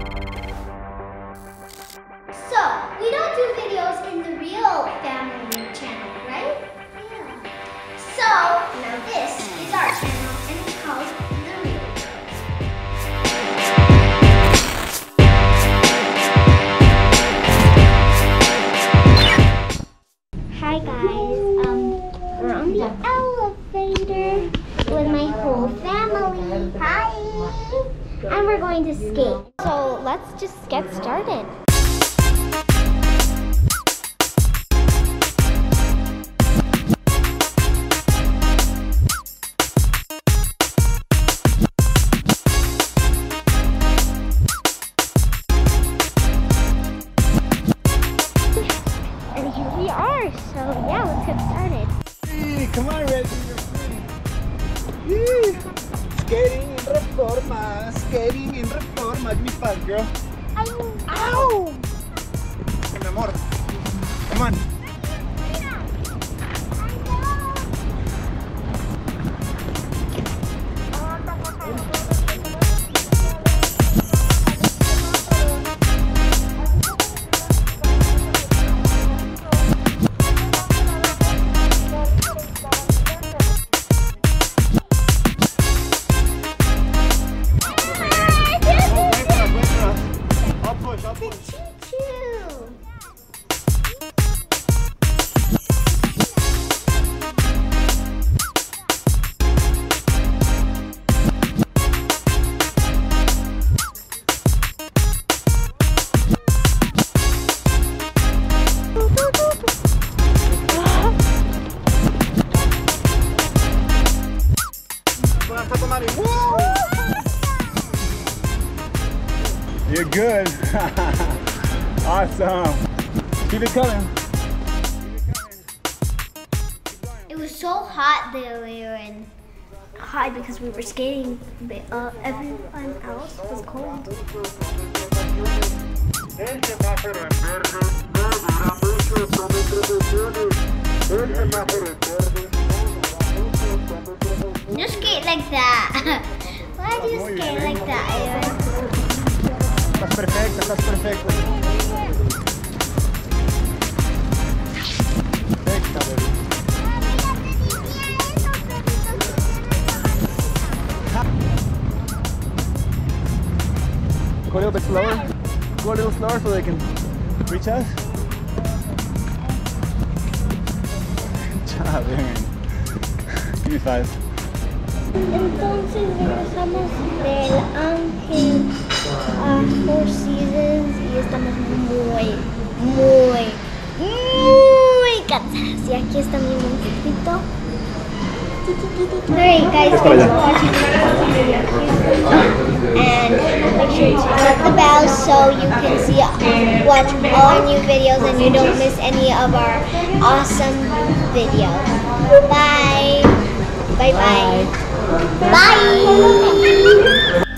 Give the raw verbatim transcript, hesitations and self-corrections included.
So, we don't do videos in the real family channel, right? Yeah. So, now this is our channel and it's called The Real Girls. Hi guys, um, we're on the elevator with my whole family. Hi! And we're going to skate. So, let's just get started. So yeah, let's get started. Hey, come on, Reggie, you're free. Yee. Skating in Reforma, skating in Reforma. Give me five, girl. Ow! Ow! Mi amor, come on. You're good. Awesome. Keep it coming. It was so hot that we were in high because we were skating, but uh, everyone else was cold. You skate like that. Why do you skate like that, Aaron? Estás perfecta, estás perfecta. Perfecta, baby. Go a little bit slower. Go a little slower so they can reach us. Good job, man. Give me five. Entonces regresamos del ángel a Four Seasons y estamos muy, muy, muy cansados. Y aquí está mi moncito. Alright guys, thanks for watching. And make sure you click the bell so you can see, watch all new videos and you don't miss any of our awesome videos. Bye! Bye bye! Bye!